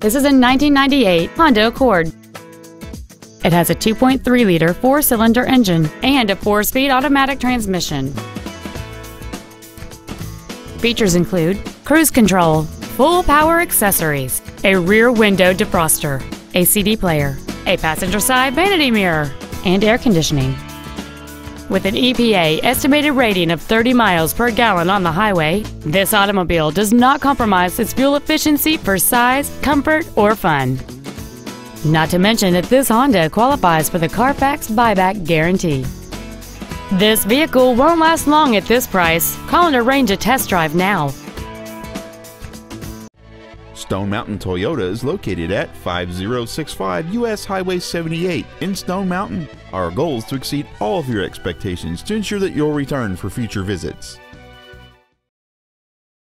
This is a 1998 Honda Accord. It has a 2.3-liter four-cylinder engine and a four-speed automatic transmission. Features include cruise control, full power accessories, a rear window defroster, a CD player, a passenger side vanity mirror, and air conditioning. With an EPA estimated rating of 30 miles per gallon on the highway, this automobile does not compromise its fuel efficiency for size, comfort, or fun. Not to mention that this Honda qualifies for the Carfax buyback guarantee. This vehicle won't last long at this price. Call and arrange a test drive now. Stone Mountain Toyota is located at 5065 U.S. Highway 78 in Stone Mountain. Our goal is to exceed all of your expectations to ensure that you'll return for future visits.